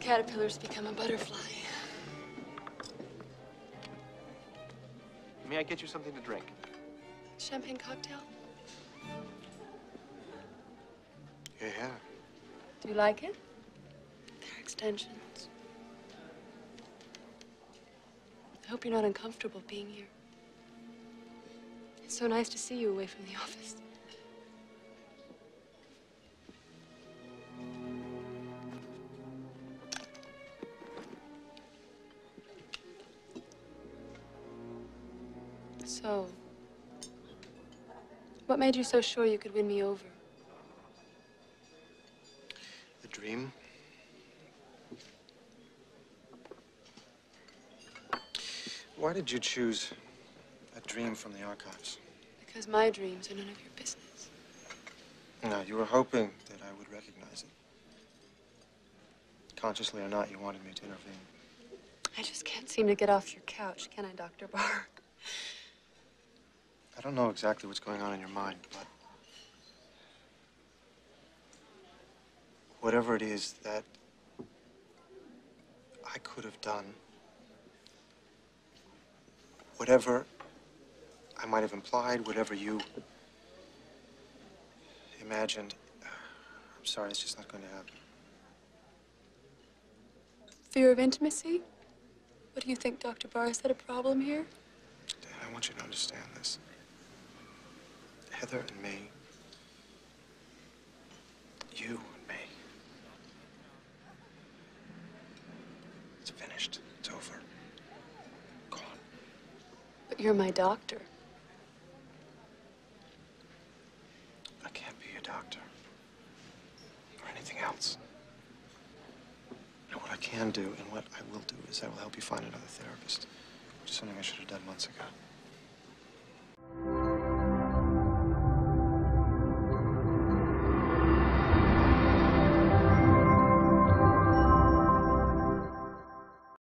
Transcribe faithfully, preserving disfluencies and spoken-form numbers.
Caterpillar's become a butterfly. May I get you something to drink? Champagne cocktail? Yeah, yeah. Do you like it? They're extensions. I hope you're not uncomfortable being here. It's so nice to see you away from the office. So, what made you so sure you could win me over? The dream. Why did you choose a dream from the archives? Because my dreams are none of your business. No, you were hoping that I would recognize it. Consciously or not, you wanted me to intervene. I just can't seem to get off your couch, can I, Doctor Barr? I don't know exactly what's going on in your mind, but whatever it is that I could have done, whatever I might have implied, whatever you imagined, I'm sorry, it's just not going to happen. Fear of intimacy? What do you think, Doctor Barr? Is that a problem here? Dan, I want you to understand this. Heather and me, you and me, it's finished, it's over, gone. But you're my doctor. I can't be your doctor or anything else. And what I can do and what I will do is I will help you find another therapist, which is something I should have done months ago.